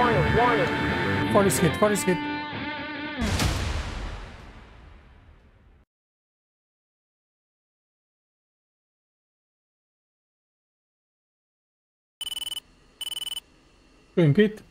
40 hit. Doing good.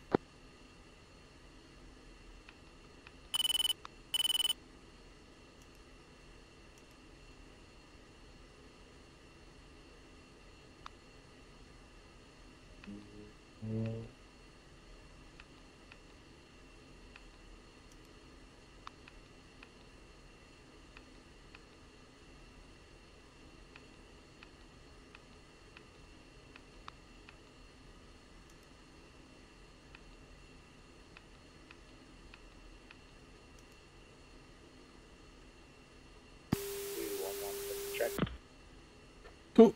Two.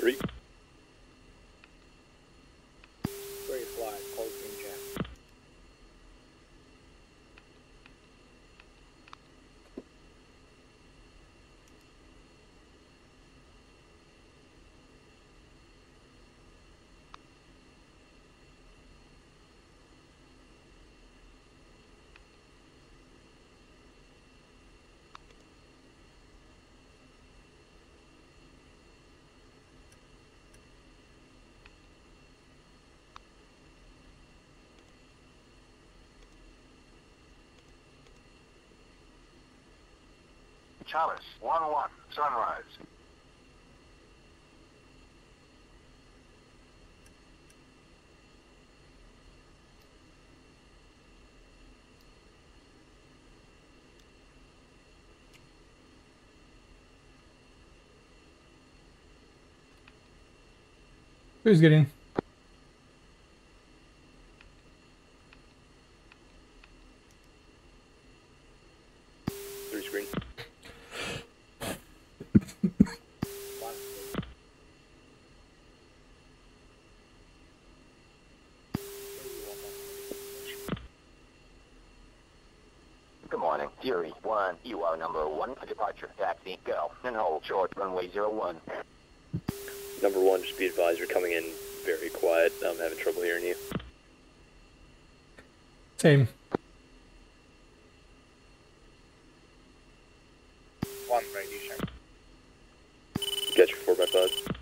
3. Great fly, closing jam. Chalice, 1-1, sunrise. Who's getting? Fury 1, you are number 1 for departure. Taxi, go, and hold short runway 01. Number 1, just be advised, you're coming in very quiet. I'm having trouble hearing you. Same. 1, radiation. Get your 4x5.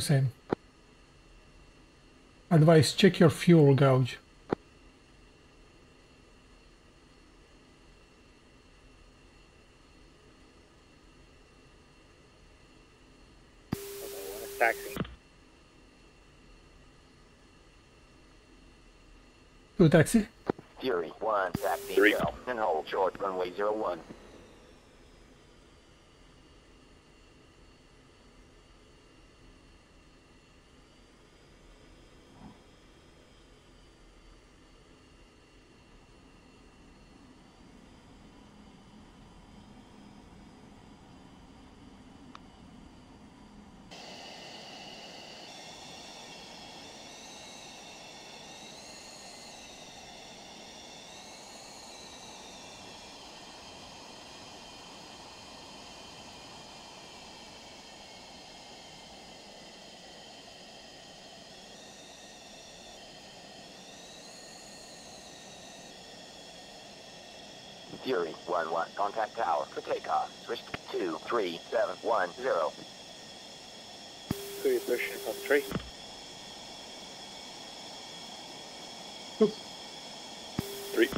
Same. Advice, check your fuel gauge. Two taxi. Fury 1, taxi, 3. Go, and hold short runway 01. Fury 1-1, contact tower for takeoff. Switch to 23710. Fury pushing on 3. Oops. 3.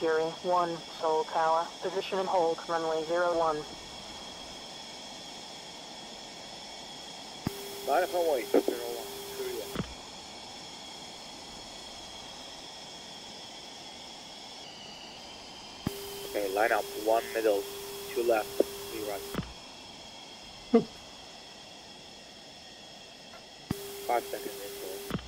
Fury 1, Seoul Tower, position and hold runway 01. Bye, Hawaii. 01. Okay, line up, 1 middle, 2 left, 3 right. Oop. 5 seconds into it.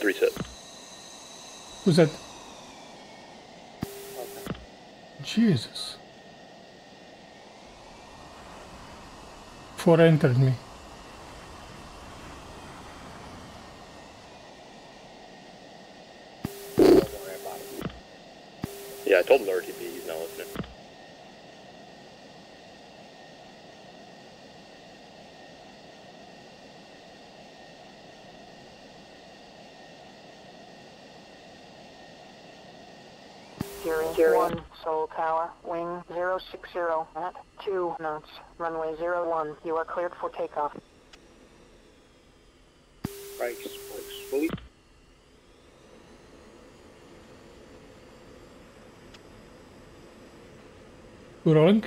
three set. Who's that? Okay. Jesus. Four entered me. Yeah, I told him to RTB, he's not listening. One Seoul Tower, wing 060 at 2 knots, runway 01. You are cleared for takeoff. Right, please. We're rolling.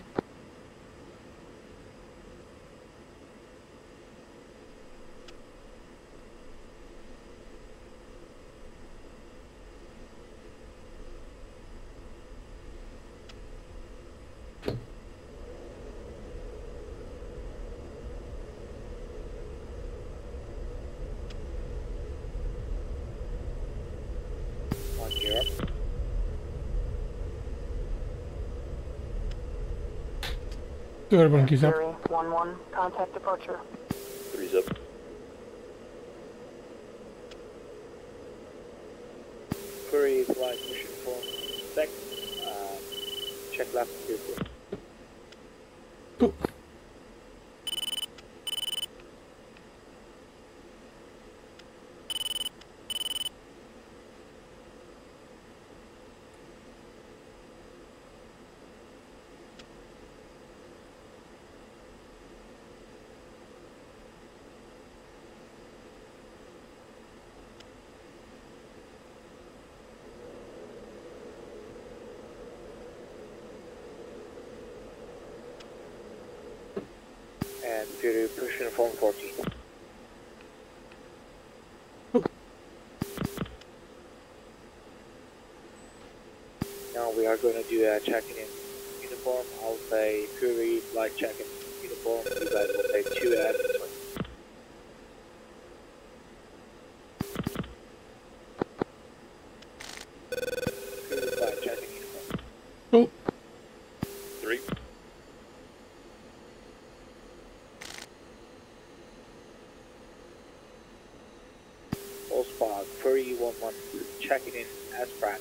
Urban keys up. 1-1, contact departure. Three's up. Query flight mission 4. Spec. Check left vehicle. Cool. You're pushing phone 40. Okay. Now we are going to do a check-in in uniform. I'll say Fury, flight check-in uniform. You guys will say 2F. Fury, flight check-in uniform. Cool. 3. Checking in as Pratt.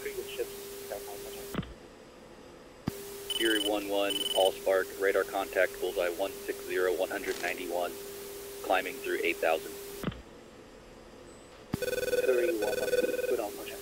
Previous ships. Fury 1-1, Allspark, radar contact, bullseye 160, 191, climbing through 8,000. Fury 1-1, good on motion.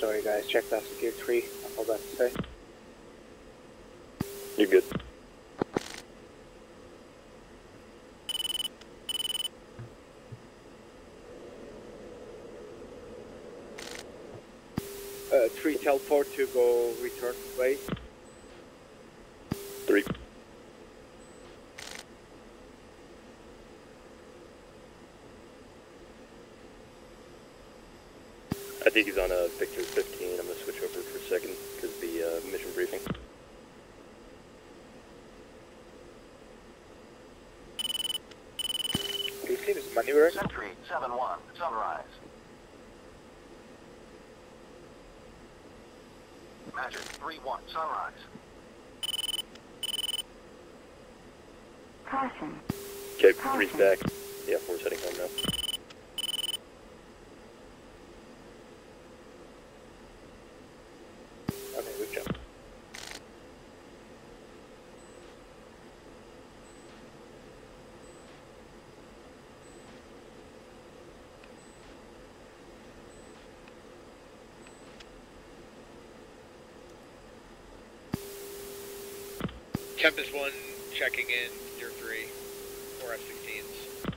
Sorry guys, check that secure 3, that's all that to say. You're good. Three, tell 4 to go return way. 3. I think he's on a Victor 15. I'm gonna switch over for a second because the mission briefing. He seems maneuvering. Sentry 7-1, sunrise. Magic 3-1, sunrise. Caution. Okay, 3's back. Yeah, 4's heading home now. Tempest 1 checking in, tier 3, 4 F-16s.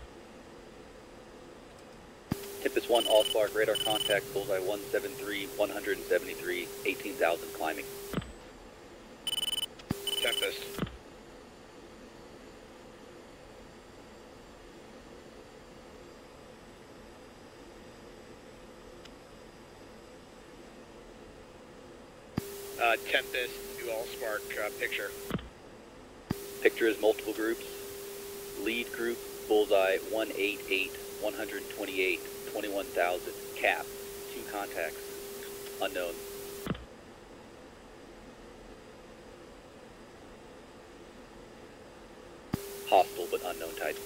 Tempest 1, Allspark, radar contact, bullseye 173, 173, 18,000 climbing. Tempest. Tempest to Allspark picture. Picture is multiple groups. Lead group, bullseye 188, 128, 21,000, cap, 2 contacts, unknown. Hostile but unknown type.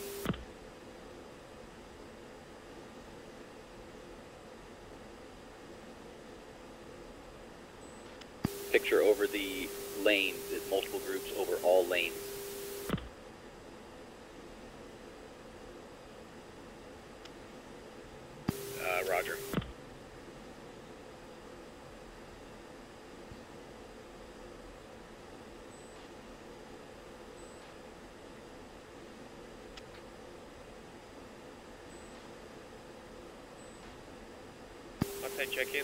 Picture over the lanes is multiple groups over all lanes. Roger. Outside check in.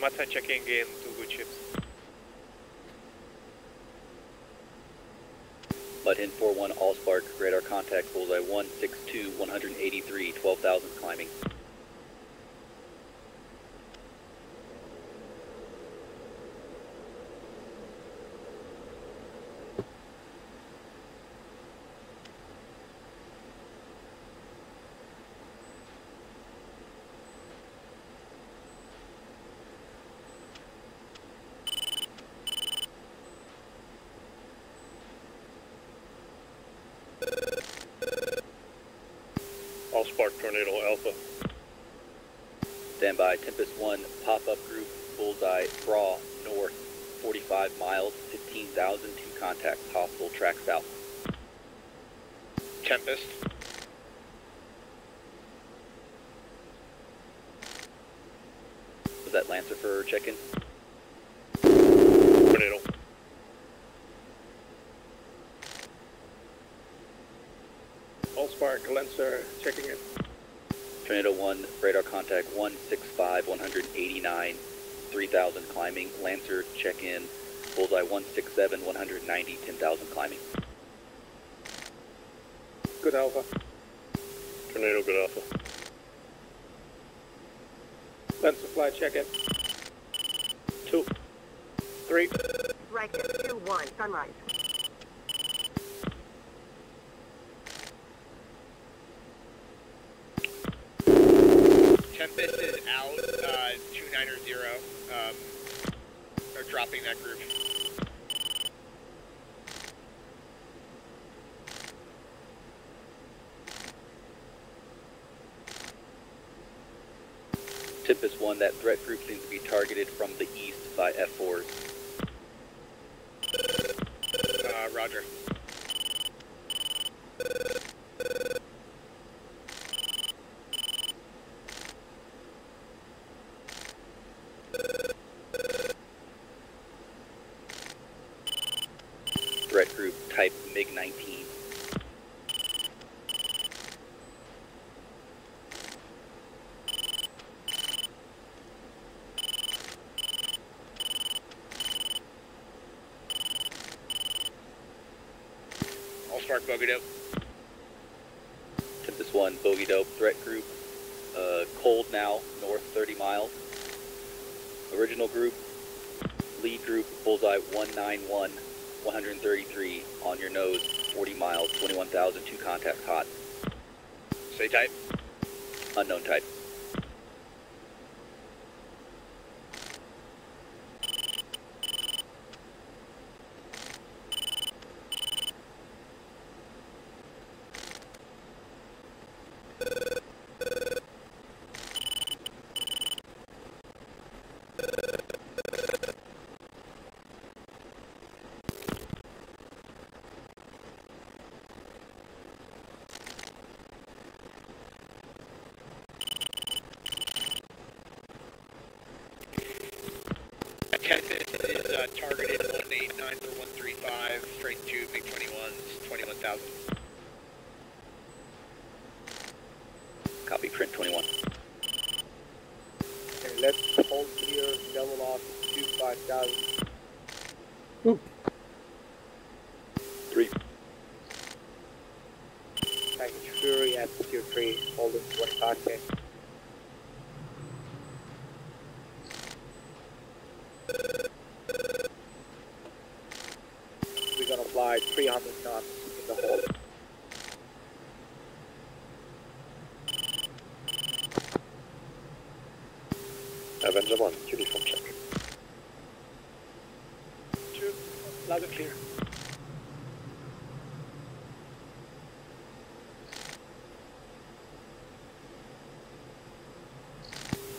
Matan checking in, 2 good ships. Matan 4-1, Allspark, radar contact, bullseye 162, 183, 12,000 climbing. Allspark Tornado Alpha. Stand by. Tempest 1, pop-up group, bullseye, brawl, north, 45 miles, 15,000, 2 contacts, hostile, track south. Tempest. Was that Lancer for check-in? Tornado. Allspark, Lancer, checking in. Tornado 1, radar contact 165, 189, 3,000 climbing. Lancer, check in. Bullseye 167, 190, 10,000 climbing. Good Alpha. Tornado, good Alpha. Lancer, fly, check in. 2, 3. Right, 2, 1, sunrise. Tempest is out, 290, they're dropping that group. Tempest 1, that threat group seems to be targeted from the east by F4s. Roger. Threat group type MiG-19. Allspark bogey dope. Tempest 1 bogey dope. Threat group cold now, north 30 miles. Original group, lead group, bullseye 191. 133 on your nose, 40 miles, 21,000, 2 contacts hot. Stay tight. Unknown type. Texas is targeted 189 through 135, straight to MiG-21s, 21,000. Copy, print 21. Okay, let's hold here, double off, 25,000. 3. Package Fury, Altitude 3, hold it, 1 contact. 3 on the top, keeping the hold. Avenger 1, uniform check. 2, loud and clear.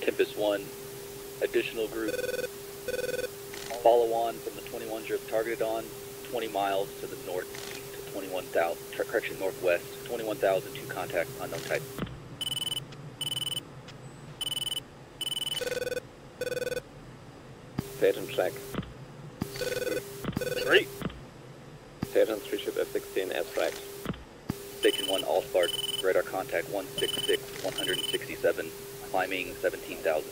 Tempest 1, additional group, follow on from the 21s you have targeted on, 20 miles to the northeast to 21,000, correction, northwest, 21,000 to contact, unknown type. Saturn check. 3. Saturn 3 ship F-16 airstrike. Station 1 Allspark, radar contact 166, 167, climbing 17,000.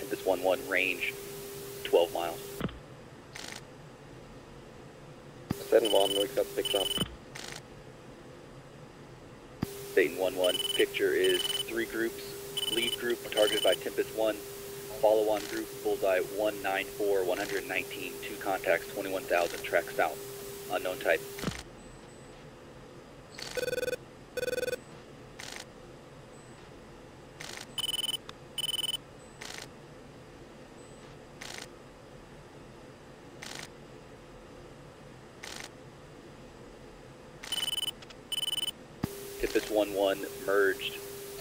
Tempest 1-1, range 12 miles. Saturn 1, we got picture. Satan 1-1, picture is 3 groups. Lead group targeted by Tempest 1. Follow-on group, bullseye 194, 119, 2 contacts, 21,000, track south. Unknown type. Tempest 1-1 merged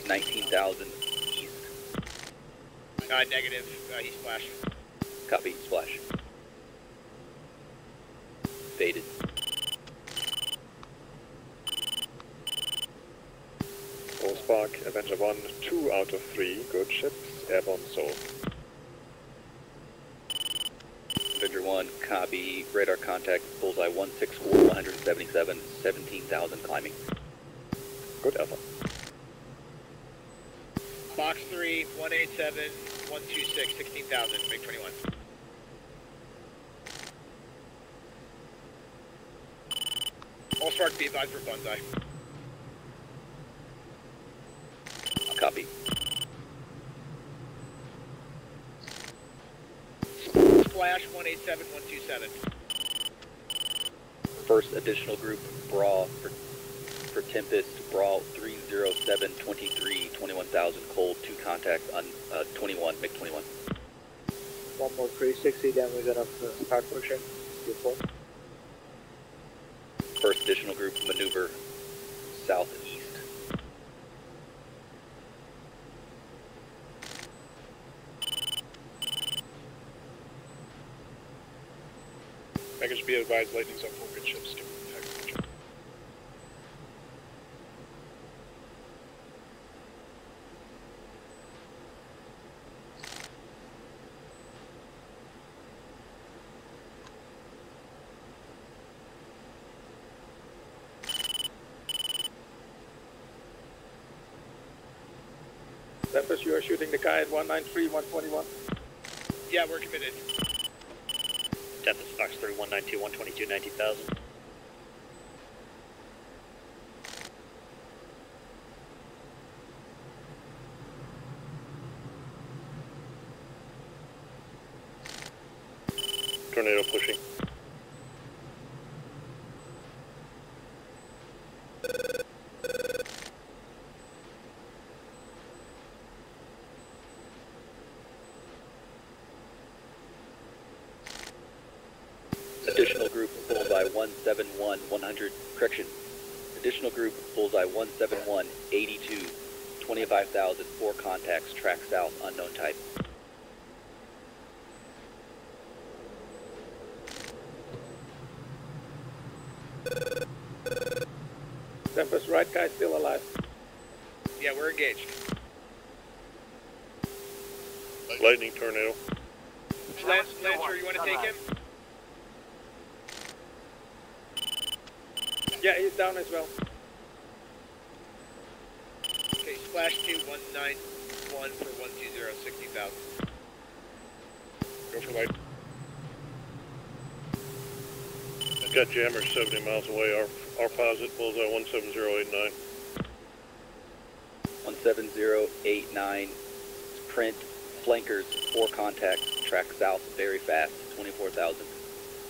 19,000 east. Negative. He splashed. Copy. Splash. Faded. All Spark, Avenger 1, 2 out of 3 good ships, airborne zone. Avenger 1, copy, radar contact, bullseye 164, 177, 17,000 climbing. Good alpha. Box 3, 187, 126, 16,000, MiG-21. All Spark, be advised for Bonsai. Copy. Splash, 187, 127. First additional group, Braw for Tempest, Brawl 307, 23, 21,000 cold, 2 contact on 21, MiG-21. One more 360, then we're gonna start pushing. Beautiful. First additional group maneuver southeast. Package be advised, lightning's on 4 good ships. Tempest, you are shooting the guy at 193, 121? Yeah, we're committed. Tempest, box 3, 192, 122, 90,000. Tornado pushing. Additional group bullseye 171, 100, correction, additional group bullseye 171, 82, 25,000, 4 contacts, track south, unknown type. Tempest, right guy still alive? Yeah, we're engaged. Lightning tornado. Lancer, you want to take him? Yeah, he's down as well. Okay, splash 2, 191 for 120, 60,000. Go for light. I've got jammers 70 miles away, our posit, bullseye 17089. 17089, print, flankers, 4 contacts, track south very fast, 24,000.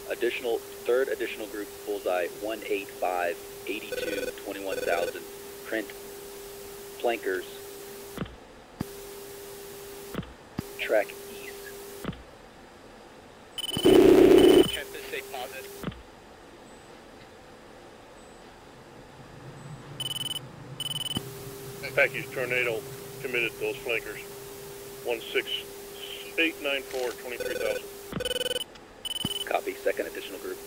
Additional, third additional group, bullseye, 185, 82, 21,000, print, flankers, track east. Tempest, stay positive. Package Tornado committed those flankers. 16894, 23,000. Copy, second additional group.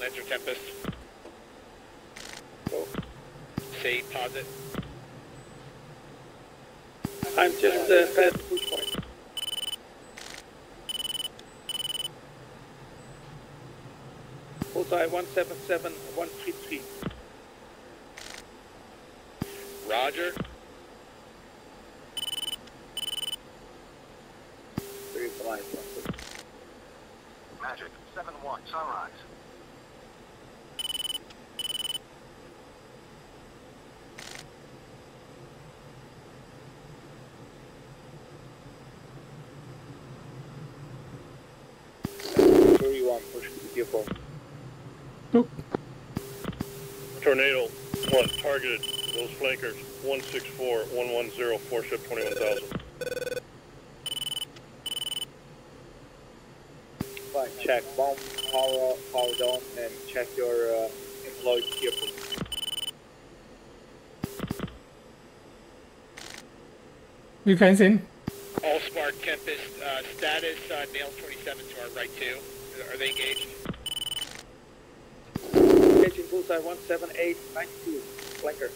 Lancer Tempest. Oh. Say posit. I'm just past the push point. Bullseye 177133. Roger. 3 flight. Magic 7-1 sunrise. Tornado 1 targeted those flankers 164-110 4-ship 21,000. Fine, check bomb, power down, and check your employed vehicle. You can see. All Spark Tempest status nail 27 to our right 2. Are they engaged? Engaging bullseye 17892, flanker.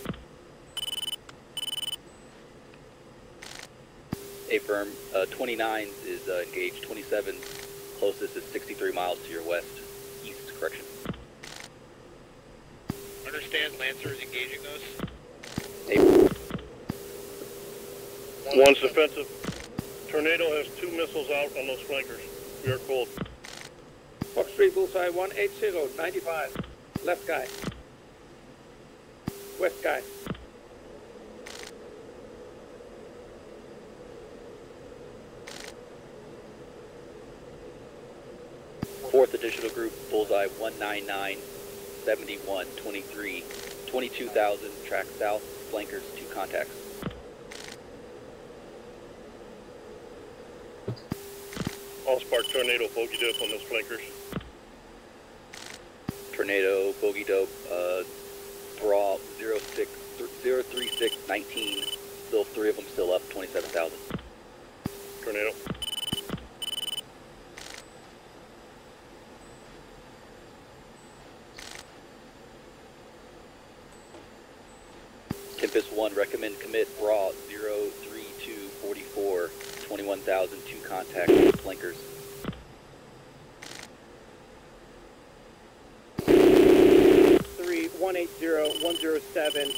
Affirm, 29 is engaged, 27 closest is 63 miles to your west, east, correction. Understand, Lancer is engaging those. Affirm. One's defensive. Tornado has 2 missiles out on those flankers. We are cold. Fox 3, bullseye 18095. Left guy. West guy. Fourth additional group, bullseye 199-71-23. 22,000, track south, flankers, 2 contacts. All Spark Tornado, bogey dip on those flankers. Tornado, bogey dope, brawl, 03619, still 3 of them still up, 27,000. Tornado. Tempest 1, recommend commit, brawl, 03244, 21,000, 2 contacts, flankers.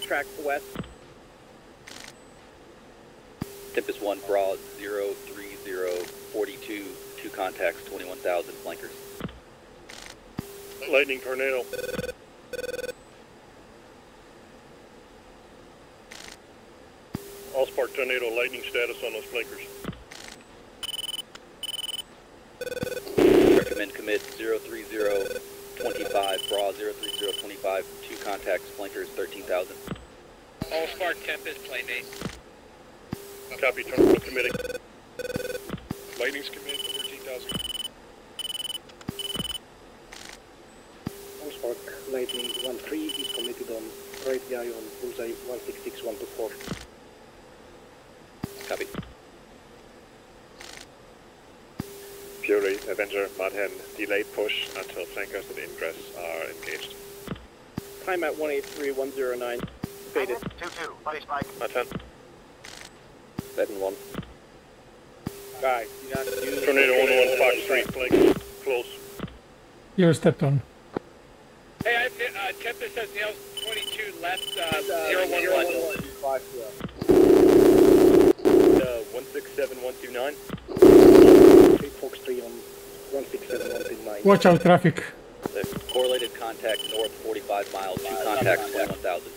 Track west. Tempest 1, Brawl 03042, 2 contacts, 21,000, flankers. Lightning Tornado. All Spark Tornado, lightning status on those flankers. Recommend commit 03025, Brawl 03025. Contacts, flankers, 13,000. All Spark Tempest, plane mate. Copy, turn committing. Lightning's committed, 13,000. All Spark Lightning 13 is committed on right guy on bullseye 166-124. Copy. Fury, Avenger, Madhen, delayed push until flankers and ingress are engaged. Time at 183-109. Faded. 2-2. Buddy spike. My turn. 7-1. Guys, do not use... Tornado 1-1, Fox 3, flank. Close. You're stepped on. Hey, Tempest has nails 22 left, 0-1-1. 167-129. 3 Fox 3 on Watch out, traffic. The correlated contact north 45 miles. Contact 21,000.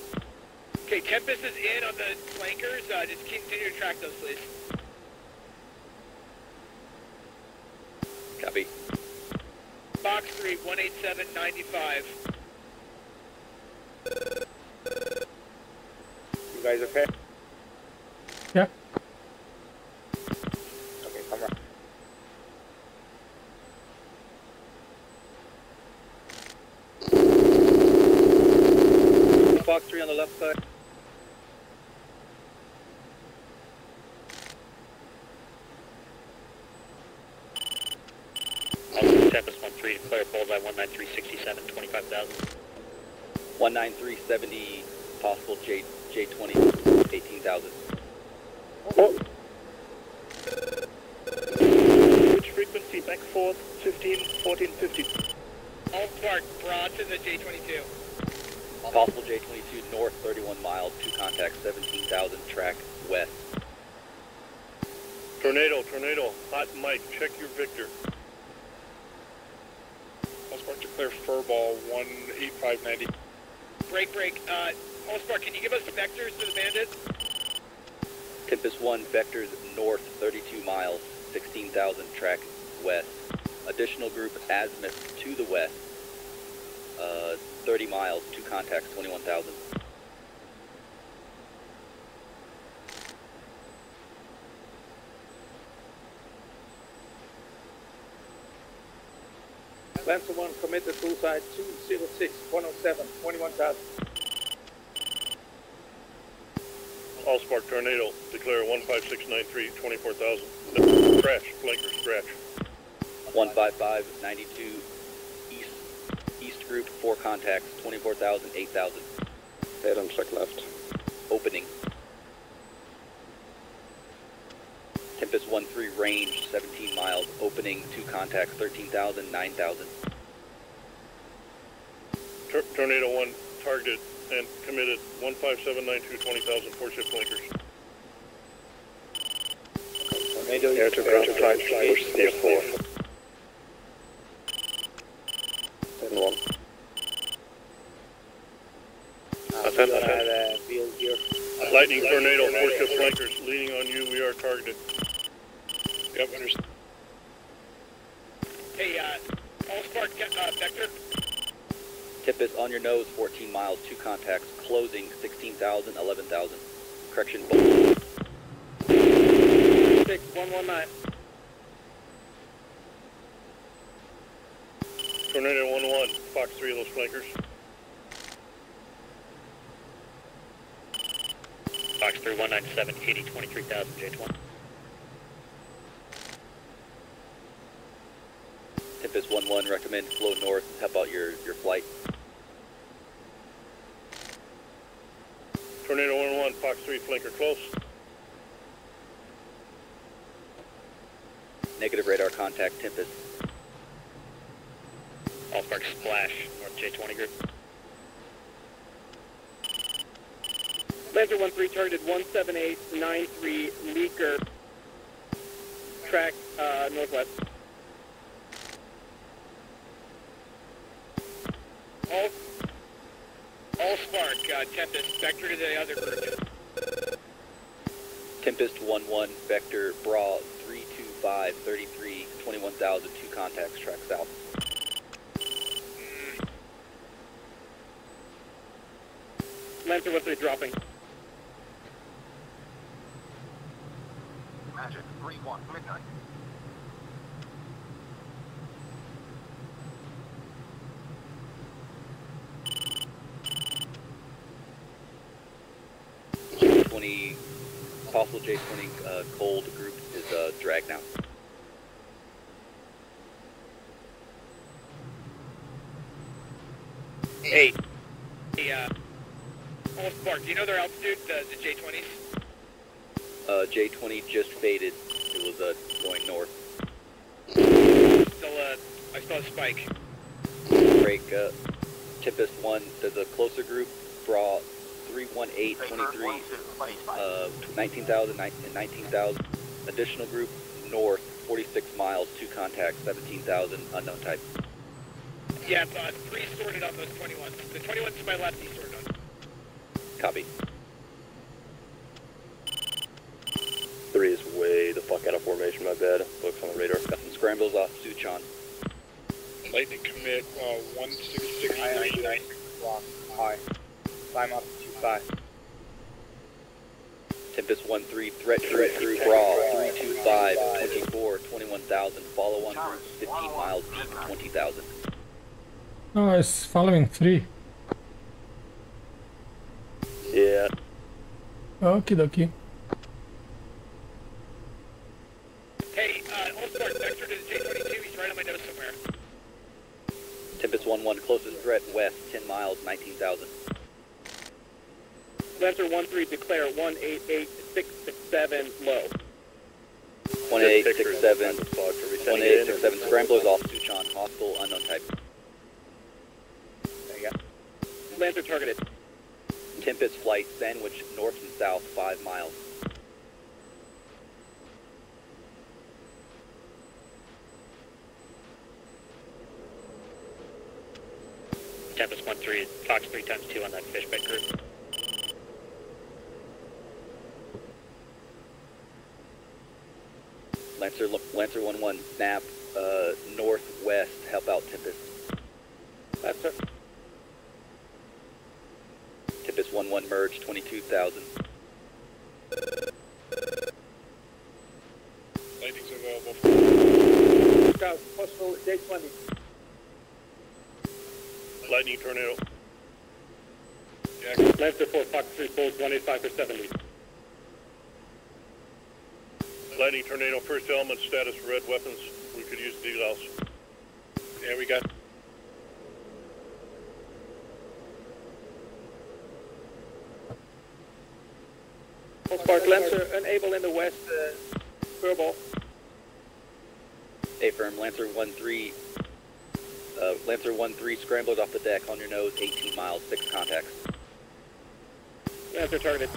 Okay, Kempis is in on the flankers. Just continue to track those, please. Copy. Box 3, 187.95. You guys okay? Yeah. Okay, come on. Box 3 on the left side. Tempest 13, declare bullseye 19367, 25,000. 19370, possible J-20, 18,000. Oh. Which frequency, back forth, 15, 14, 50. All park, broad to the J-22. Possible J-22, north 31 miles, 2 contacts, 17,000, track west. Tornado, tornado, hot mic, check your Victor. Allspark to clear furball 18590. Break, break. Allspark, can you give us vectors to the bandits? Tempest 1, vectors north 32 miles, 16,000, track west. Additional group azimuth to the west, 30 miles, 2 contacts, 21,000. Lancer 1 committed suicide 206, 107, 21,000. Allspark Tornado, declare 15693, 24,000. No, crash, flanker, scratch. 15592, east group, 4 contacts, 24,000, 8,000. Adam, check left. Opening. Tempest 13 range, 17 miles, opening, 2 contacts, 13,000, 9,000. Tornado 1 targeted and committed 15792, 20,000, 4 ship flankers. Tornado air to ground flight, push steer 4. 10-1. Lightning tornado, 4 ship flankers, leading on you, we are targeted. Yep, understand. Hey, Allspark, vector? Tip is on your nose, 14 miles, 2 contacts, closing, 16,000, 11,000. Correction, both. 6119. Tornado 1-1, Fox 3 of those flankers. Fox 3, 197, 80, 23,000, J-20. Tempest 1-1, recommend flow north. How about your flight? Tornado 1-1, Fox 3, flanker close. Negative radar contact, Tempest. Allspark splash, north J-20 group. Lancer 13 targeted 17893 Leaker, track northwest. Allspark, Tempest, vector to the other group. Tempest 11, vector Brawl 325 33 21,000, 2 contacts, track south. Lancer 13 dropping. Magic 3-1, midnight. J-20, possible J-20 cold group is drag now. Hey. Hey, Allspark, do you know their altitude, the J-20s? J-20 just faded. It was going north. Still, I saw a spike. Break, Tempest 1, there's a closer group, Bra 318, 23, 19,000, 19,000. Additional group, north, 46 miles, 2 contacts, 17,000, unknown type. Yeah, it's on. Three sorted on those 21s. The 21's to my left, he sorted on. Copy. Three is way the fuck out of formation, my bad. Looks on the radar. Got some scrambles off Suchon. Lightning commit, 16699. High. Climb up to 25. Tempest 13, threat group brawl, 325, 24, 21,000, follow on group 15 miles deep, 20,000. No, it's following 3. Yeah. Okie dokie. Hey, also our sector to J-22, he's right on my nose somewhere. Tempest 11, closest threat west, 10 miles, 19,000. Center 13, declare 18867 low. 18867. 1867. Scramblers off Suchon. Hostile unknown type. There you go. Lancer targeted. Tempest flight sandwich north and south 5 miles. Tempest 13, Fox 3 times 2 on that fish bed group. Lancer 11, map northwest, help out Tempest. That's it. Tempest 11, merge 22,000. Lightning's available. Go, possible J-20. Lightning tornado. Yeah. Lancer 4, Fox 3, Bulls 185 for 70. Lightning tornado, first element status, red weapons. We could use DLOS. Yeah, we got. Spark Lancer unable in the west. Verbal. Affirm, Lancer 13. Lancer 13, scramblers off the deck on your nose, 18 miles, 6 contacts. Lancer targeted.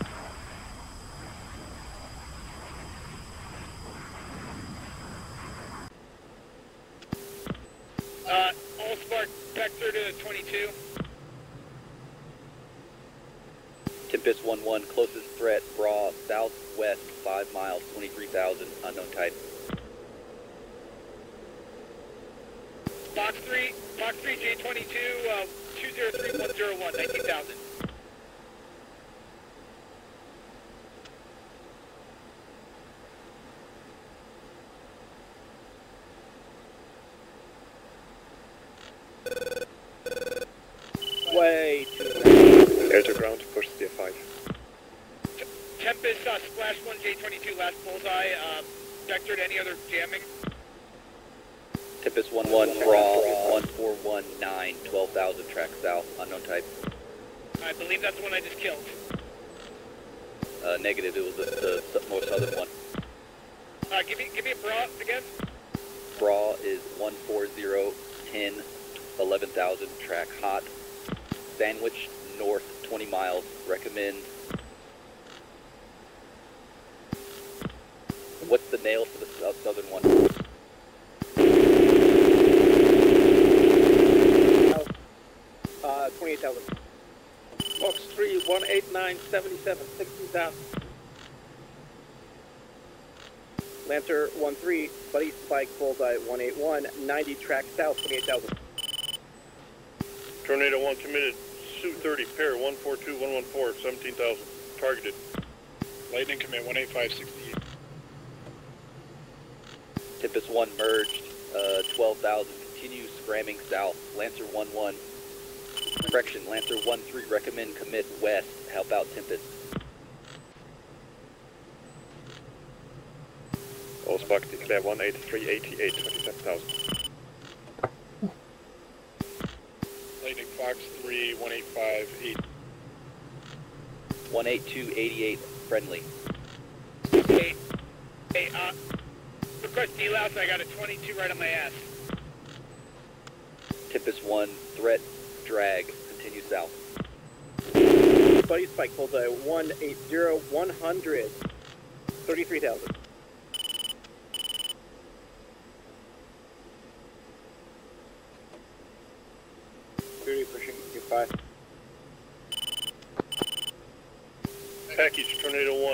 Allspark vector to 22. Tempest 11, closest threat, Bra, southwest, 5 miles, 23,000, unknown type. Box 3, J-22, 203101, 19,000. Air to ground to push the F5. Tempest, splash 1 J-22, last bullseye, vector to any other jamming? Tempest 11, brawl, 1419, 12,000 track south, unknown type. I believe that's the one I just killed. Negative, it was the most southern one. Give me a brawl again. Brawl is 14010. 11,000 track hot. Sandwich north 20 miles. Recommend. What's the nail for the southern one? Oh, 28,000. Box 3, 18977, 16,000. Lancer 13, buddy spike bullseye 181, 90 track south 28,000. Tornado 1 committed, Su-30, pair, 142-114, 17,000, targeted. Lightning commit, 18568. Tempest 1 merged, 12,000, continue scramming south, Lancer 11. Correction, Lancer 13, recommend commit west, help out Tempest. Allspark declare 18388, 27,000. Fox 3, 1858. 18288, friendly. Hey, request DLOS, I got a 22 right on my ass. Tempest 1, threat, drag, continue south. Buddy spike, hold a 180-100, 33,000.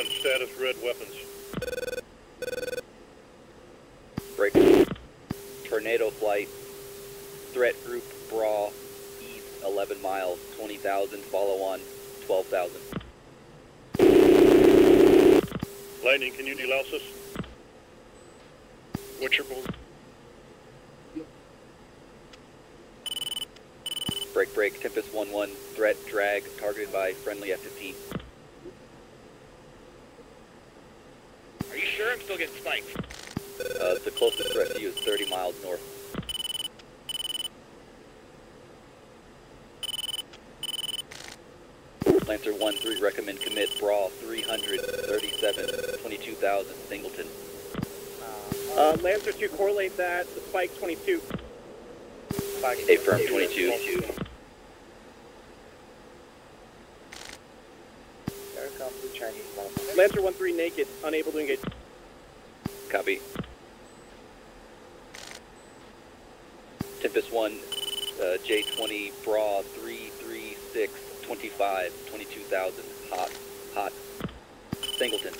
One, status red weapons. Break. Tornado flight. Threat group brawl. East 11 miles, 20,000. Follow on, 12,000. Lightning, can you delouse us? What's your board? Break, break. Tempest 1-1. Threat, drag. Targeted by friendly F-15. Are you sure I'm still getting spiked? The closest threat to you is 30 miles north. Lancer 1-3, recommend commit. Brawl 337, 22,000, Singleton. Lancer 2, correlate that. The spike 22. A firm 22. Lancer 1-3, naked, unable to engage. Copy. Tempest 1, J-20, Brawl 336, 25, 22,000, hot, Singleton.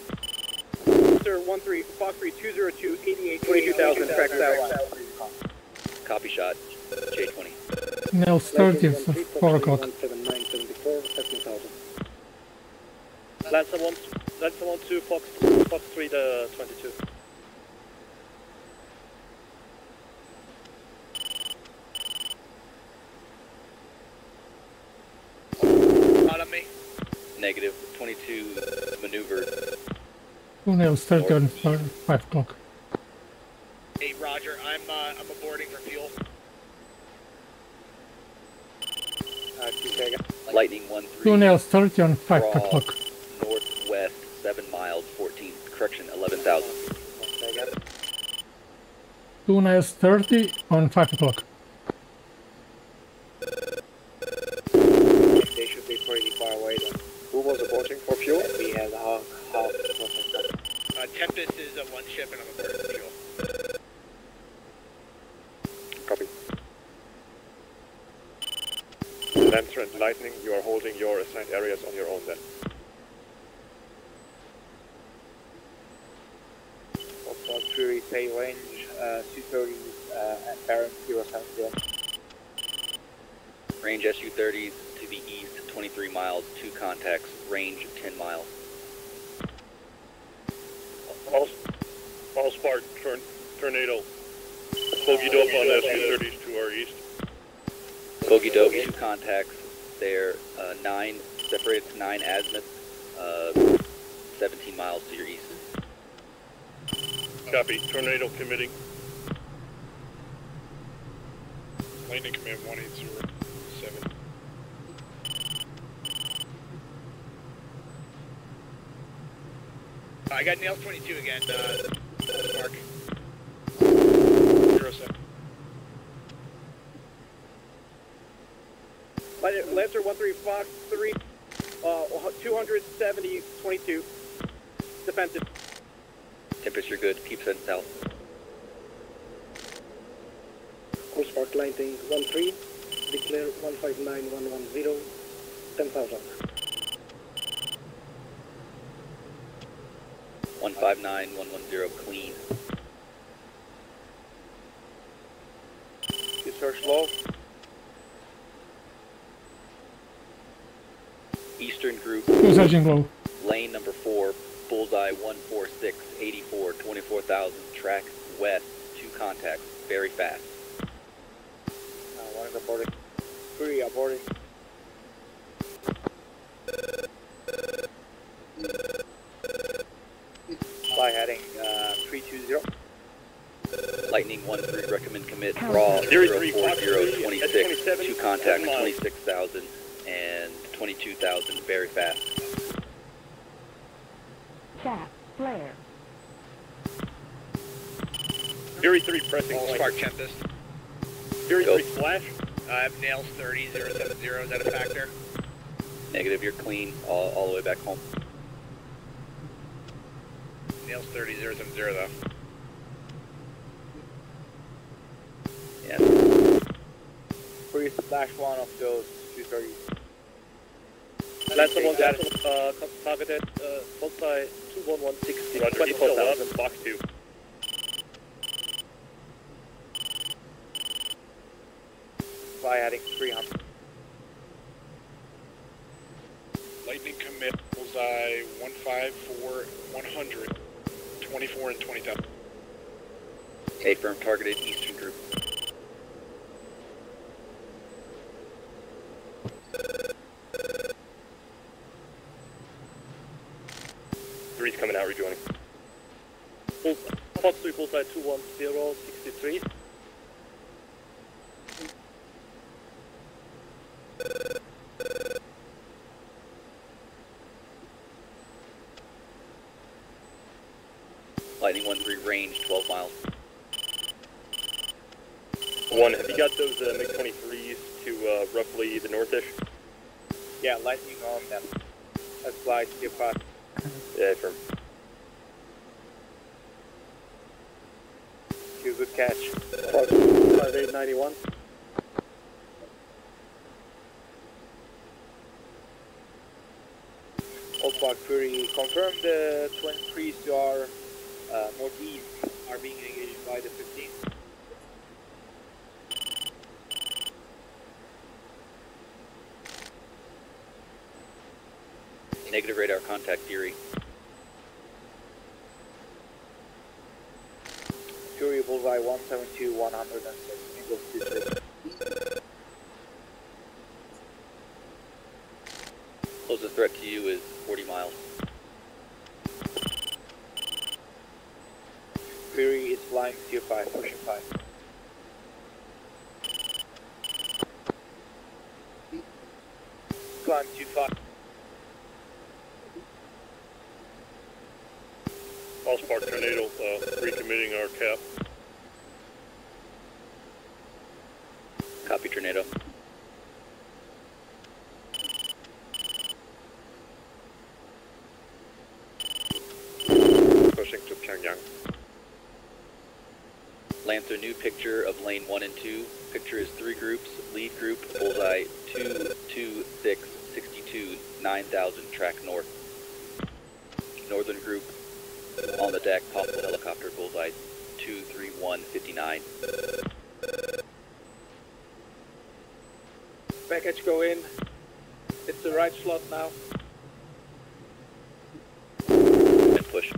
Lancer 1-3, Fox 3, 202, 88, 22,000, track south. Copy shot, J-20. Now 30, 4 o'clock. Lancer 1, Lancer 1-2, Fox 3, the 22. Out of me. Negative, 22, maneuvered. 2-0, 30 on 5 o'clock. Hey, Roger, I'm aborting for fuel. Lightning 1-3. 2-0, 30 on 5 o'clock. Northwest, 7 miles, 14, correction, 11,000. 2-0, 30 on 5 o'clock. They should be pretty far away then. Who was aborting for fuel? We had half. Tempest is a one ship and I'm aborting for fuel. Copy. Lancer and Lightning, you are holding your assigned areas on your own then. Fury, pay range, 230, apparent, 070. Range SU-30s to the east, 23 miles, 2 contacts, range 10 miles. All spark, tornado. Bogey dope on SU-30s to our east. Bogey dope, 2 contacts, they're 9, separated to 9 azimuth, 17 miles to your east. Copy. Tornado committing. Landing command 1807. I got nail 22 again. Mark. 07. Lancer 13 Fox 3. 270 22. Defensive. Temperature good, keep sent south. Course for Lightning 13, declare 159110, 10,000. 159110, clean. You search low. Eastern group. Who's searching low? Lane number 4. Bullseye 146, 84, 24,000, track west, 2 contacts, very fast. One is aborting. 3 aborting. Fly heading 320. Lightning 13, recommend commit, raw 040, 26, 2 contacts, 26,000 and 22,000, very fast. That flare. Fury 3 pressing spark tempest. Fury 3 flash. I have nails 30 070. Is that a factor? Negative. You're clean. All the way back home. Nails 30 070 though. Yeah. Fury flash one of those 230. Lancer 1 targeted Voltai 21160. Roger, 24,000, Mach 2. By adding 300. Lightning commit, bullseye 154-100, 24 and 20,000. Okay, firm targeted Eastern group. Three's coming out, rejoining. Fox 3, bullseye 210-63. Lightning 1-3 range, 12 miles. One, have you got those MiG-23s to roughly the north-ish? Yeah, lightning on them. That's fly to your path. Yeah, firm. Good catch. 5891. Old query confirmed the 23s to our northeast are being engaged by the 15. Negative radar contact, Fury. Fury bullseye 172-106. Closest threat to you is 40 miles. Fury is flying CO5, Ocean 5. Climb CO5. False Park Tornado, recommitting our cap. Copy, Tornado. Pushing to Pyongyang. Lancer, new picture of lane 1 and 2. Picture is 3 groups. Lead group, bullseye 226, 62, 9,000, track north. Northern group. On the deck, possible helicopter, bullseye 231-59. Package go in. It's the right slot now. And push.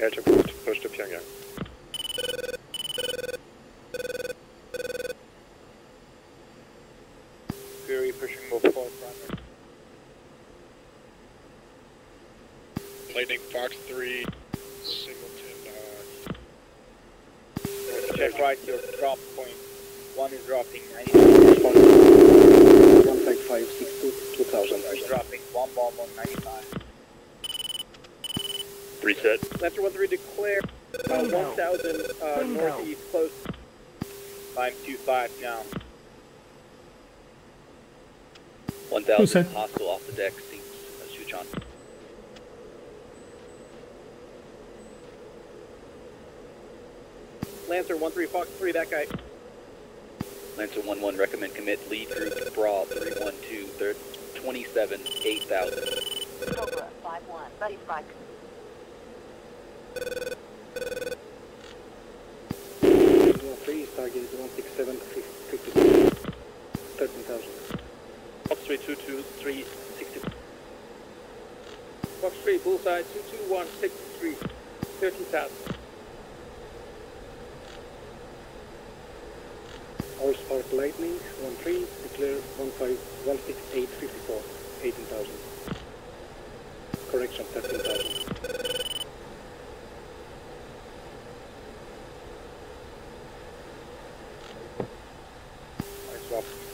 Air to push to Pyongyang. Fury pushing move forward, runner. Lightning Fox 3, Singleton, check right your drop point. One is dropping 95. 15562, 2000. One is dropping one bomb on 95. Reset. Lancer 1-3, declare 1000 northeast close. Climb 25 now. 1000 hostile off the deck, seems Shuchan. Lancer 1-3, Fox 3, that guy. Lancer 1-1, recommend commit, lead group, Bra 312, 27, 8,000. Cobra 5-1, buddy spike. Three is targeted 167, 13,000. Fox 3, 223, 60. Fox 3, bullseye 22163, 13,000. All spark lightning 1-3, declare 16854, 18,000. Correction, 13,000.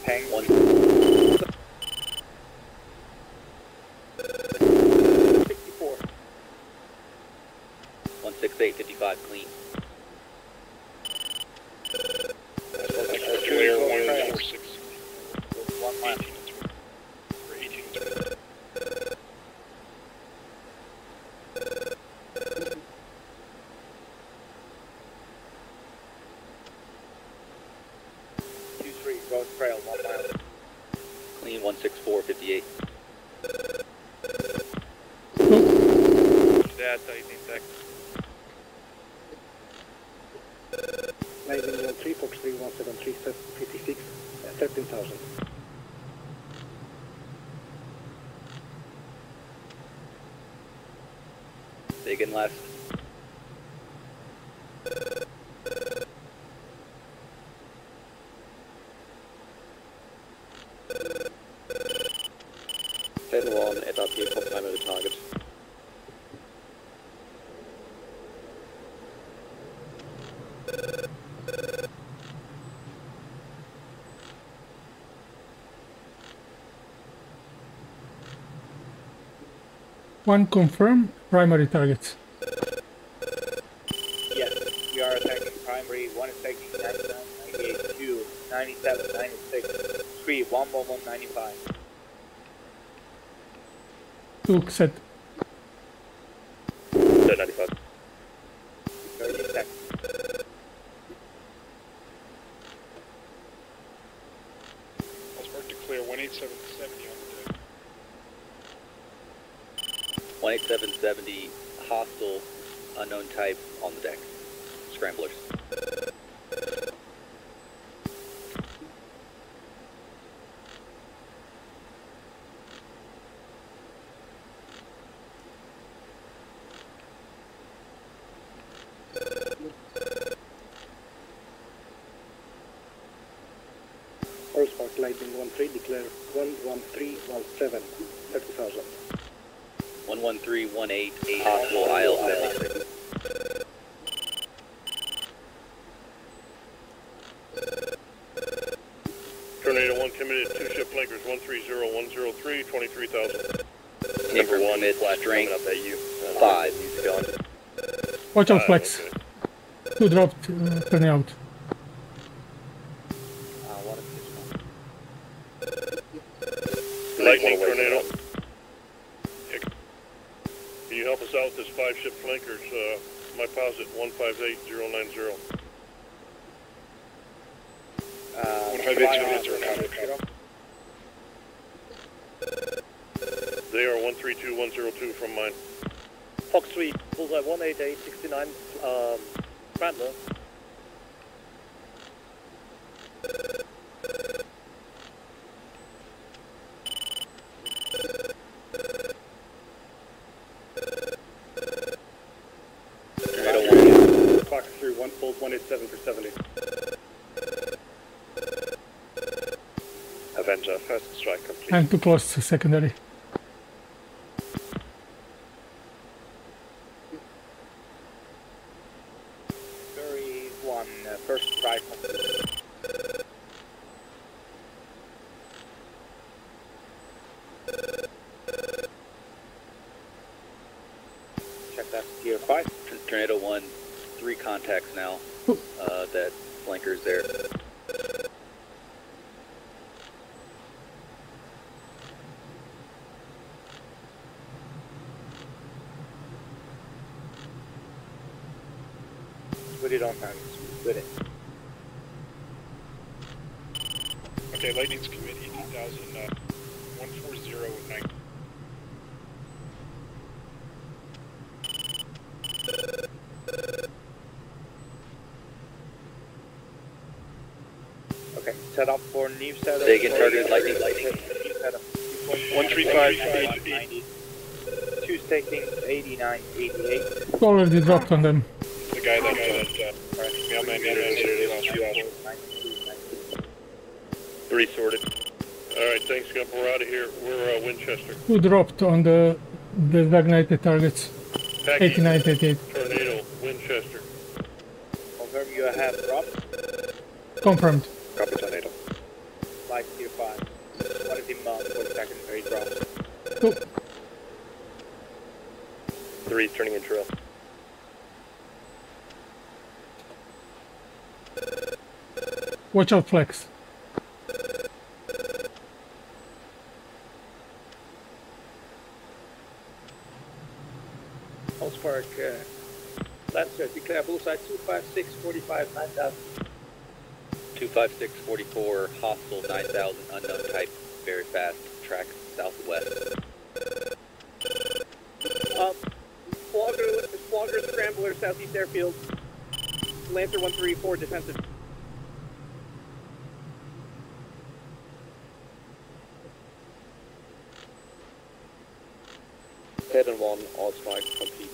Hang one. 64. 16855, clean. Clear 146. 1 mile. 18. Data is intact. Maybe 3, Fox 3, 173, 56, 13,000. Taking left. Head on at RP for primary target. One confirm primary targets. Yes, we are attacking primary. One is taking 99, 98, 2, 97, 96, 3, 111, 95. Look, set. 95. 30 seconds. Let's work to clear 18770. 18770, hostile, unknown type, on the deck. Scramblers. All spark lightning 13, declare 11317, 30,000. 113-188, hostile aisle 76. Tornado 1 committed, 2 ship flankers, 130-103, 23,000. Number 1 is strength, up at you. 5, he's gone. Watch out, Flex. Okay. 2 dropped, turning out. Lightning tornado. Can you help us out with this 5-ship flankers? My posit 158090. 158090. They are 132102 from mine. Fox 3, bullseye 18869, Randler. Avenger, first strike complete. I'm too close to secondary. Very one, first strike complete. Check that gear 5. Tornado 1, 3 contacts now. That flanker's there. Put it on time. Put it. Okay, lightning's commit 18,000, 140 at night. Okay, set up for new setup. They can target lightning. 135 2's taking 8988. Already dropped on them. Three sorted. Alright, thanks, Gump. We're out of here. We're Winchester. Who dropped on the designated targets? 8988. Tornado, Winchester. Confirm you have dropped? Confirmed. Copy, tornado. Light tier 5. What is the amount for secondary drop? 3 turning in trail. Watch out, Flex. Allspark, Lancer, declare bullseye 25645 9000. 25644, hostile 9000, unknown type, very fast, track southwest. What Scrambler, southeast airfield. Lancer 134, defensive. Head and one, all strike complete.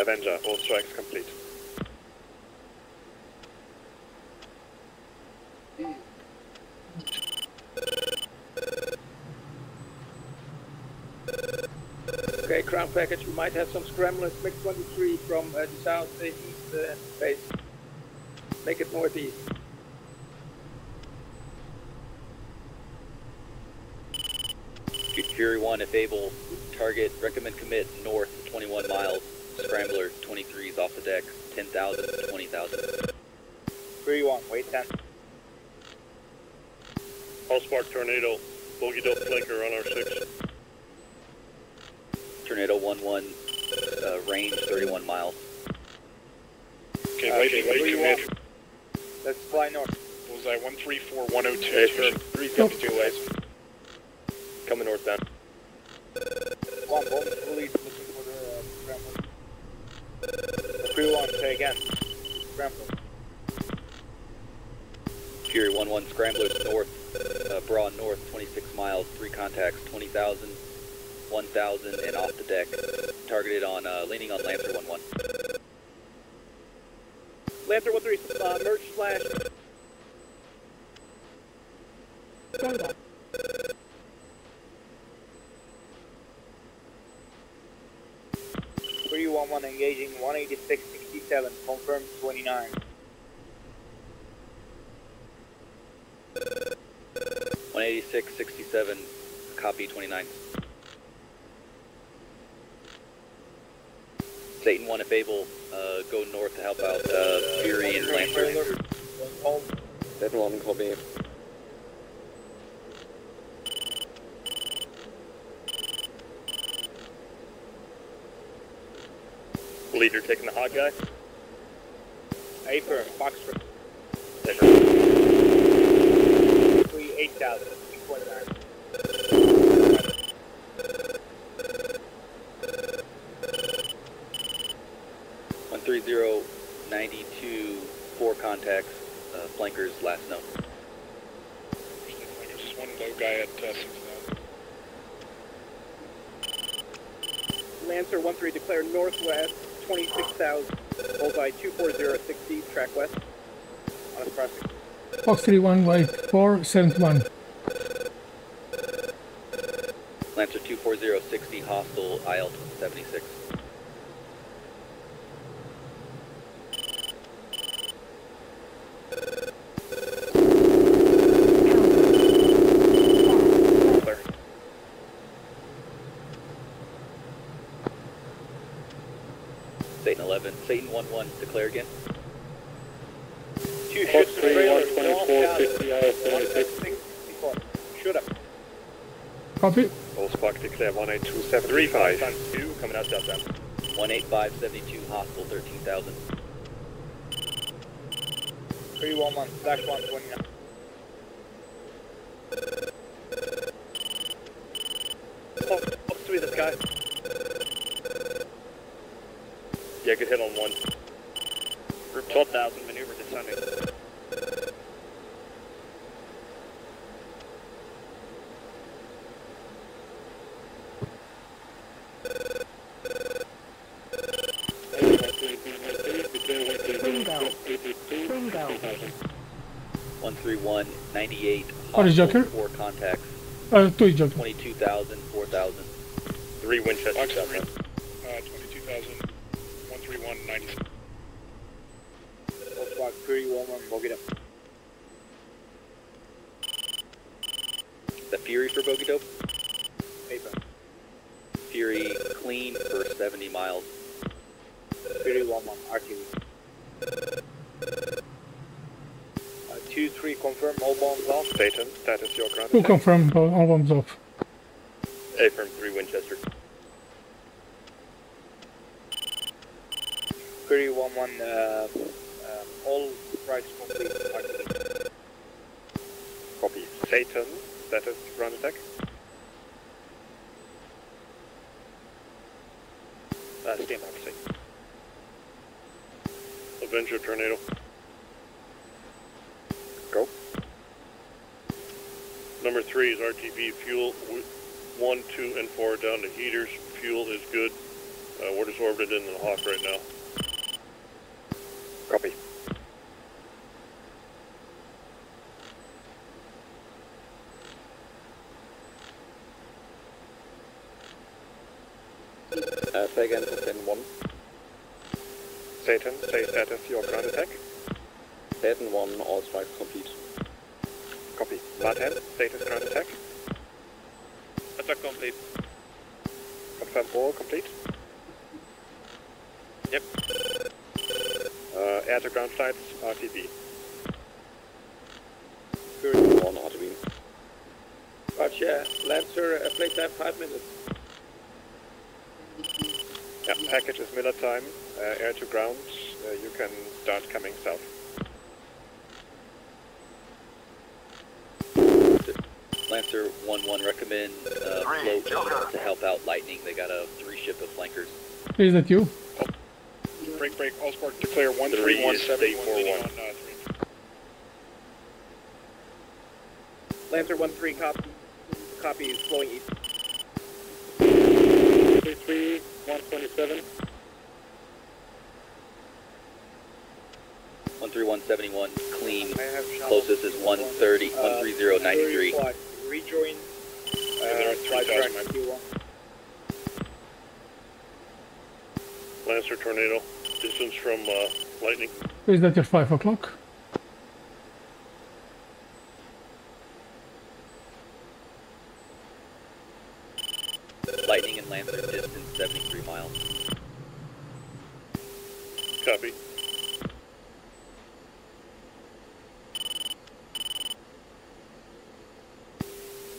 Avenger, all strikes complete. Okay, Crown package, we might have some scramblers, MiG-23 from the south, east base. Make it northeast. Fury 1, if able, target, recommend commit north, 21 miles. Scrambler, 23 is off the deck, 10,000 to 20,000. Fury 1, wait 10. All spark tornado, bogey dot flanker on our 6. Tornado 1-1, range 31 miles. Okay, wait, let's fly north. Bullseye 134-102, 372 laser. Coming northbound. One, fully looking for the scrambler. Crew 1, say again. Scrambler. Fury 1-1, scramblers north, Braun north, 26 miles, 3 contacts, 20,000. 1,000 and off the deck, targeted on leaning on Lancer 1-1. Lancer 1-3, merge slash. Free 1-1 engaging 186.67, confirmed 29. 186.67, copy 29. Satan 1, if able, go north to help out Fury and Lancer. Satan 1, copy. Leader taking the hot guy. Aper, Foxtrot. 3,800, 2.9. Zero 92 4 contacts, flankers last known. Just one low guy at 6,000. Lancer 1-3, declare northwest 26,000. Bullseye 24060, track west. On a crossing. Fox 3-1, wide 471. Lancer 24060, hostile IL 76. Satan 1-1, declare again. Two ships in trailer, 124, 50, 76. Shoot up. Copy. All spark declare 182.75. 2 coming out southbound. 185.72, hostile 13,000. 3-1-1, slash 129. Up through the sky. Yeah, good hit on 1. Group 12,000, maneuver descending. Bingo. 131, 98, what is Joker? 4 contacts. 22,000, 4,000. 3 Winchester. 22,000. 131.97. Foxtrot 3-1-1, Bogey Dope. The Fury for Bogey Dope? Paper. Fury clean for 70 miles. Fury 1-1, RTV. 2-3, confirm all bombs off. Satan, that is your ground. Who confirm all bombs off? Affirm 3 Winchester. 311, all rights complete. Copy. Satan, that is ground attack. Stand by for safety. Avenger Tornado. Go. Number 3 is RTV fuel. 1, 2, and 4 down to heaters. Fuel is good. We're just orbited in the Hawk right now. Copy. Say again, Satan 1. Satan, say status, your ground attack. Satan 1, all strikes complete. Copy. Martin, status ground attack. Attack complete. Confirm all complete. Yep. Air to ground flights, RTB. Current 1, RTB. Roger, Lancer, flight time 5 minutes. Yeah, package is Miller time, air to ground, you can start coming south. Lancer 1-1 recommend float to help out Lightning, they got a 3-ship of flankers. Is that you? Oh. Break, all spark to clear 1-3-1-7-1-1. Lancer 1-3, copy, flowing east. 127. 13171 clean. Closest is 130. 13093. Rejoin. Lancer Tornado. Distance from Lightning. Is that your 5 o'clock? Lightning and Lancer distance 73 miles. Copy.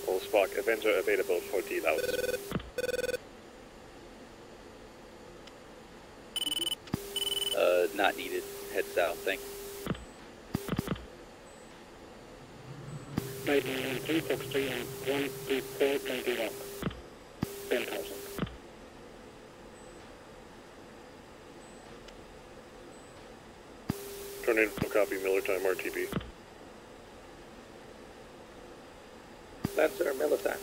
All spark events are available for deal out. Not needed. Head south. Thanks. Lightning 363 and 134 can give up. 10,000. Tornado copy, Miller time, RTB. That's our Miller time.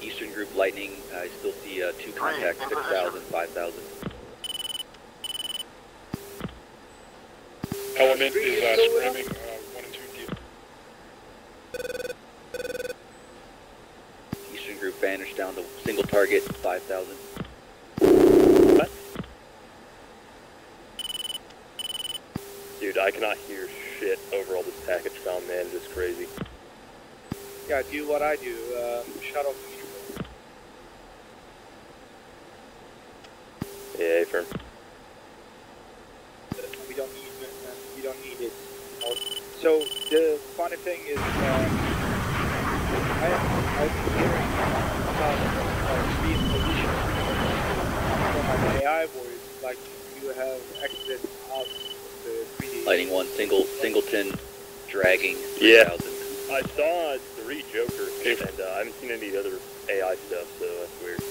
Eastern Group Lightning, I still see 2 contacts, 6,000, 5,000. Element is screaming 1 and 2 deal. Eastern Group vanished down to single target, 5,000. What? Dude, I cannot hear shit over all this package sound, man. It is crazy. Yeah, do what I do. Shut off the fuel. Yeah, firm. We don't need it. So the funny thing is, I'm hearing being positioned from an AI voice, like you have exited out of the 3D. Lightning 1, singleton, dragging 3,000. Yeah. I saw 3 Jokers, and I haven't seen any other AI stuff, so that's weird.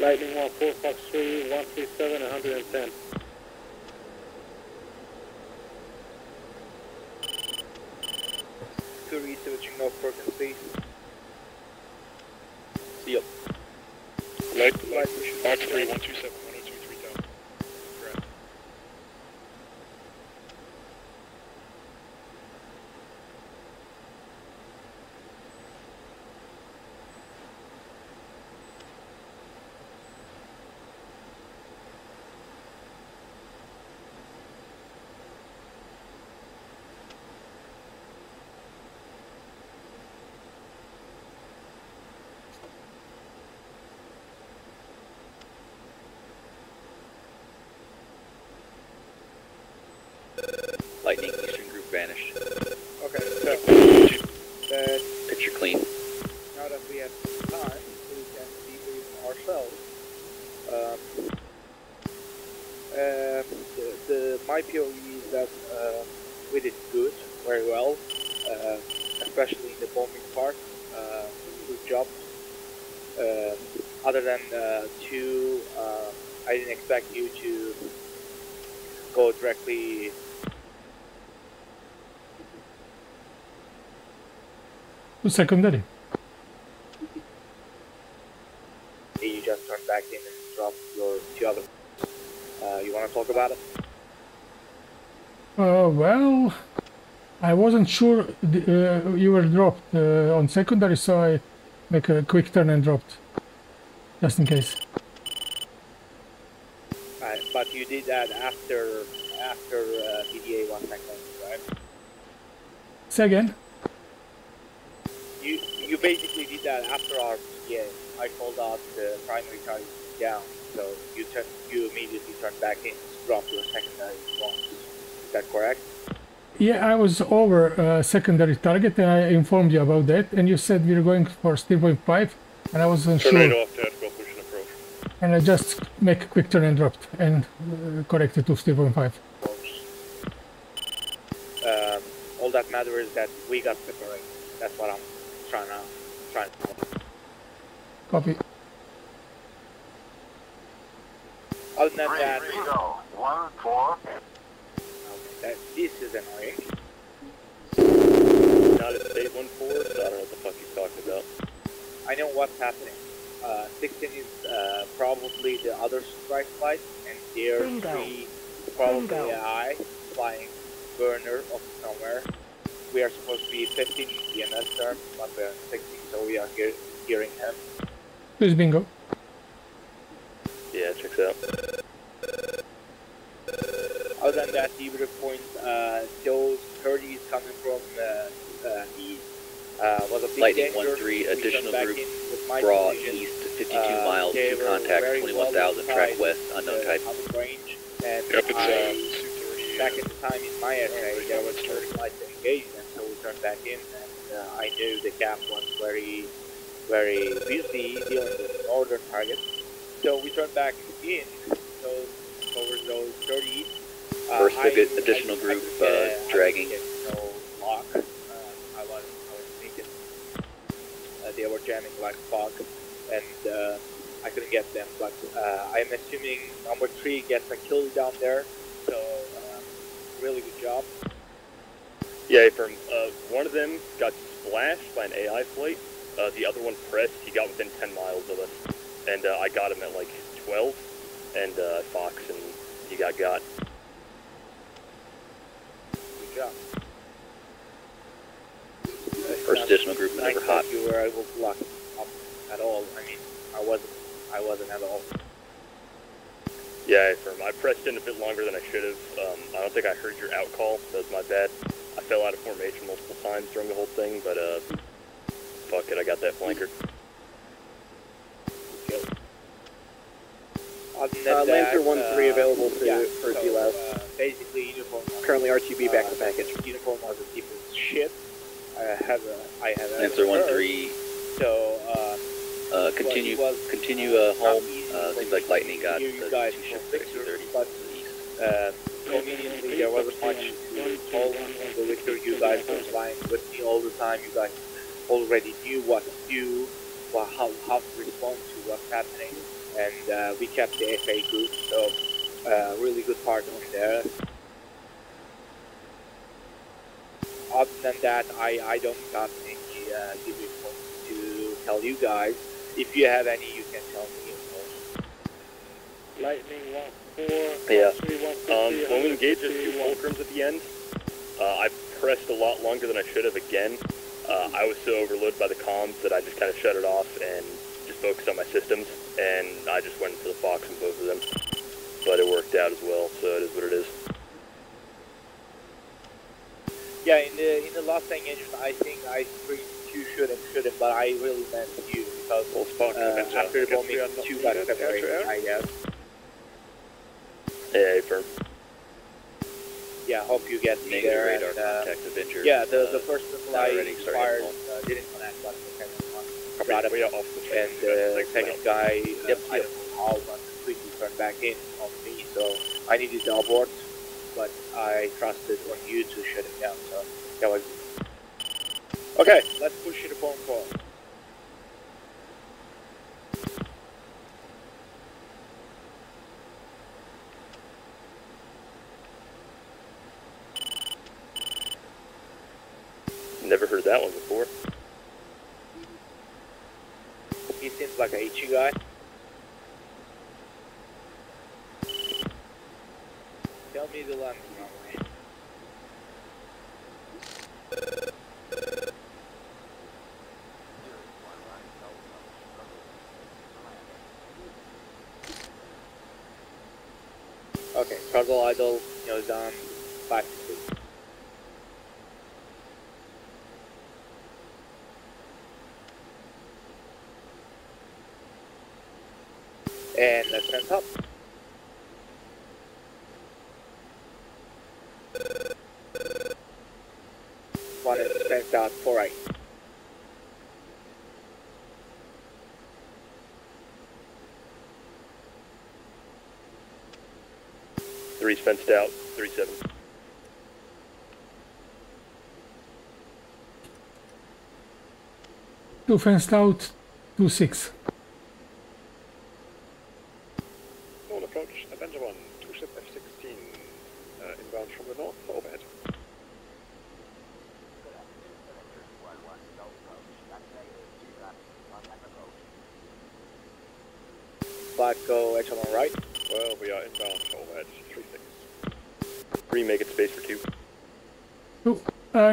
Lightning 1, 4, Fox 3, 137, 110. Switching north port and please. See ya. Light, we should Mark 3, 127, 1023 down. Correct. Lightning, Eastern Group vanished. Okay, so that picture clean. Now that we have time, we can debrief ourselves. My POE is that we did good, very well. especially in the bombing part. Good job. Other than two, I didn't expect you to go directly. The secondary. You just turn back in and drop your two other. You want to talk about it? Well, I wasn't sure you were dropped on secondary, so I make a quick turn and dropped, just in case. Right, but you did that after BDA 1 second, right? Say again. You basically did that after our BDA. I called out the primary target down, so you immediately turned back in, dropped your secondary response. Is that correct? Yeah, I was over secondary target, and I informed you about that, and you said we were going for steel point 5, and I wasn't sure. Tornado off that, go push and approach. And I just make a quick turn and dropped, and corrected to steel point 5. All that matters is that we got separated. That's what I'm trying to. Copy. Other than that, go. 1-4. This is annoying. Not a state 1-4. I don't know what the fuck he's talking about. I know what's happening. 16 is probably the other strike flight, and there three probably AI flying burner of somewhere. We are supposed to be 15 in DNS terms, but we are 16, so we are hearing him. There's bingo. Yeah, checks out. Other than that, debrief point, those 30s coming from east was a big Lightning danger. 1-3, additional group, raw east, 52 miles to contact, 21,000, track west, unknown type. Range, and back at the time in my area, there was first light engagement, so we turned back in, and I knew the CAP was very busy dealing with northern targets. So we turned back in, so over those 30. First additional group dragging. No lock. I was thinking they were jamming like fog, and I couldn't get them. But I'm assuming number 3 gets a kill down there. So really good job. Yeah, from one of them got splashed by an AI flight. The other one pressed. He got within 10 miles of us, and I got him at like 12, and Fox, and he got. Good job. First additional group never hot. You were able to lock up at all. I mean, I wasn't at all. Yeah, I pressed in a bit longer than I should have. I don't think I heard your out call. That was my bad. I fell out of formation multiple times during the whole thing, but fuck it, I got that flanker. Okay. Lancer 1-3 available to for D-Lab. Basically, uniform. Currently RTB back to package. Uniform was a deep ship. I have a Lancer 1-3. So continue home. Seems like lightning got the two ship 630. Immediately there wasn't much to call on the Victor. You guys were flying with me all the time. You guys already knew what to do, how to respond to what's happening, and we kept the FA group, so really good part on there. Other than that, I don't got any debrief points to tell you guys. If you have any, you can tell me. Lightning 1-4. Yeah. When we engaged the two fulcrums at the end, I pressed a lot longer than I should have again. I was so overloaded by the comms that I just kind of shut it off and just focused on my systems, and I just went for the Fox and both of them. But it worked out as well, so it is what it is. Yeah, in the last engagement, I think I screamed you should him, but I really meant you, because after the bombing, two got separated, I guess. Yeah, firm. Yeah, hope you get me there. Radar and, contact Avenger. Yeah, the first missile I fired didn't connect, but the second one got up, and the second guy, I don't know how, but quickly turned back in on me, so I needed the abort, but I trusted on you to shut it down, so that was Okay, let's push you to phone call. Never heard that one before. He seems like a HU guy. Tell me the left and wrong way. Okay, throttle idle, nose down, 5 feet. And let's turn top. One is turn south, 4 right. Three's fenced out, 37. Two fenced out, 26. Go echelon right. Well, we are inbound overhead 36. Three, make it space for two. Ooh,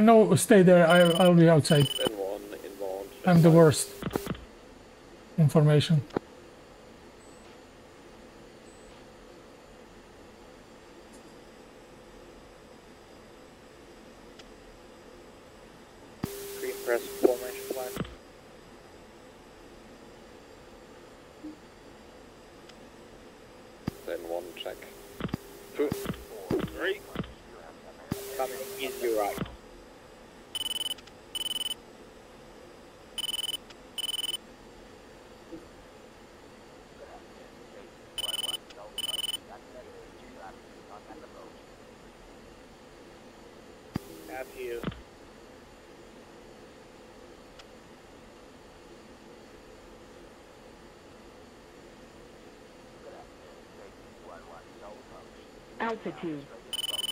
no, stay there. I'll be outside. And one, inbound. I'm the worst. Information. Altitude.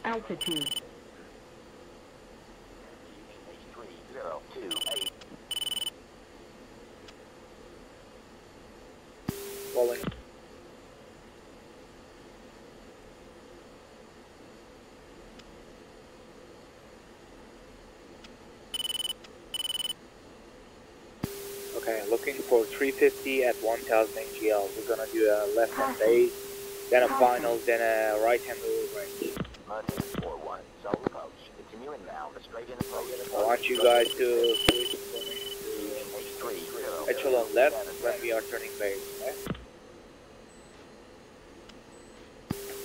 Altitude. 3028. Rolling. Okay, looking for 350 at 1000 AGL. We're gonna do a left hand base. Then a final, then a right-hand move range. I want you guys to switch formation to echelon left when we are turning base, right?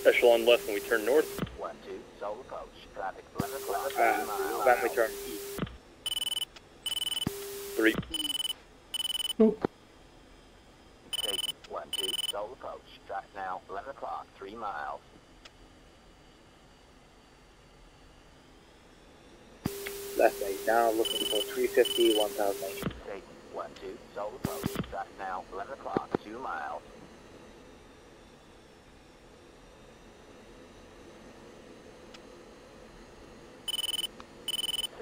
Echelon left when we turn north. When we turn east. 3. Oh. Now, 11 o'clock, 3 miles. Left base now, looking for 350, 1000. 812, solar post, track now, 11 o'clock, 2 miles.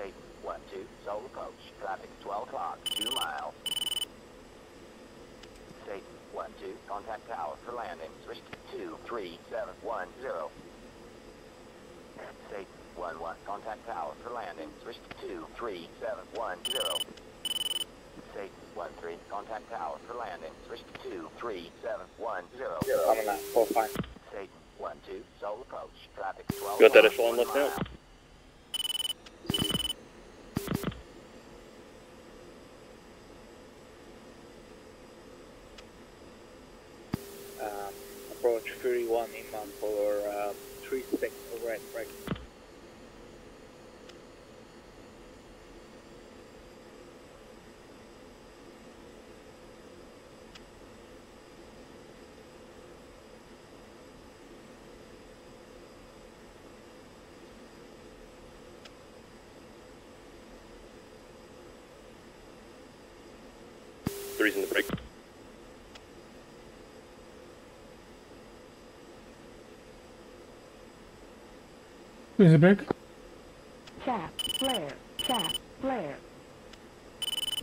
Eight, 1 2, solar post, traffic 12 o'clock, 2 miles. 812, contact tower for landing. 323 710. 811, contact tower for landing. 323 710. 813, contact tower for landing. 323 710. 812, sole approach. Traffic 12. Got that echelon left now. Approach 31 inbound for 36 overhead break. J-23's in the break. Who's the break? Cap, flare, cap, flare.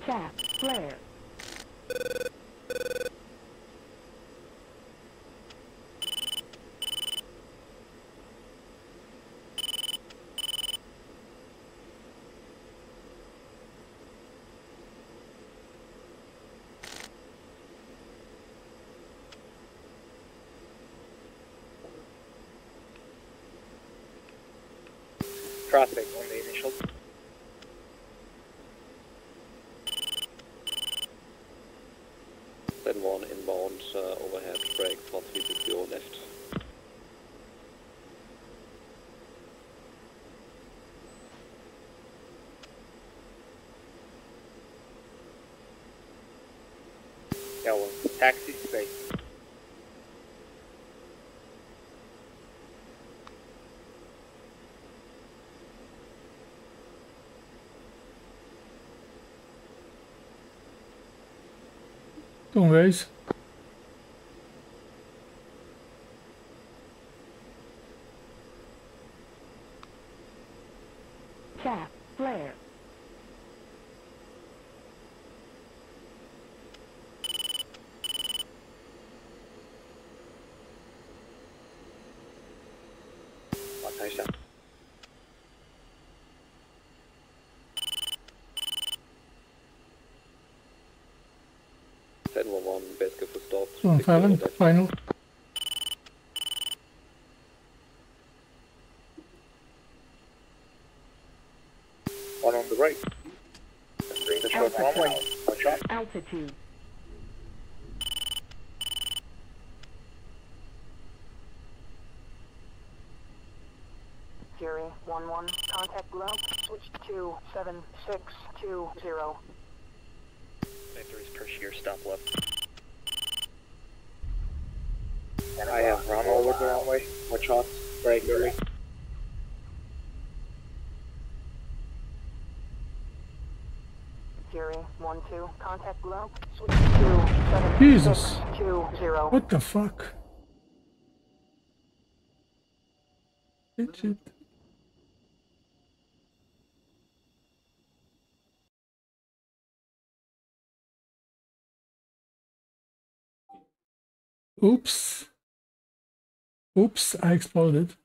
Cap, flare. Traffic on the initial. Then one inbound overhead brake for 3 to your left. Yeah, well, taxi space. Don't raise. Cap, flare. Attention. One basket for stop. One final. One on the right. Bring the short runway. Altitude. Fury 11. Contact low. Switch to 7620. Victories per sheer stop left. And I have run over the runway. Watch out. Break early. Fury 12. Contact low. Switch to 7. Jesus. 620. What the fuck? Shit. Oops, I exploded.